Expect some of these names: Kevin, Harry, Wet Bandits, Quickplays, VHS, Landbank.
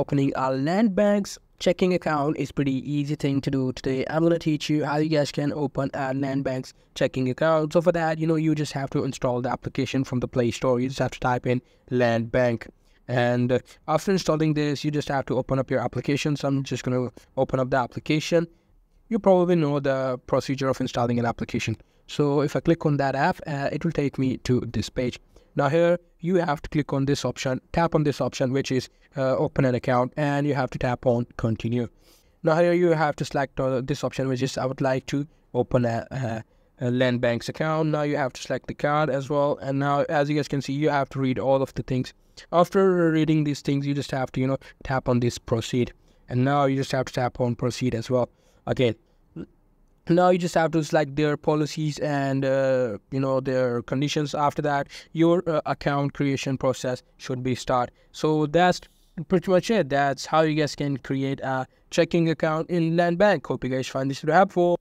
Opening our land banks checking account is pretty easy thing to do today. I'm gonna teach you how you guys can open a land banks checking account. So for that, you just have to install the application from the Play Store. You just have to type in land bank, and after installing this, you just have to open up your application. So I'm just gonna open up the application. You probably know the procedure of installing an application. So if I click on that app, it will take me to this page. Now here you have to click on this option, tap on this option, which is open an account, and you have to tap on continue. Now here you have to select this option, which is I would like to open a land bank's account. Now you have to select the card as well, and now as you guys can see, you have to read all of the things. After reading these things, you just have to tap on this proceed, and now you just have to tap on proceed as well again. Now you just have to select their policies and their conditions. After that, your account creation process should be started. So that's pretty much it. That's how you guys can create a checking account in Landbank. Hope you guys find this video helpful.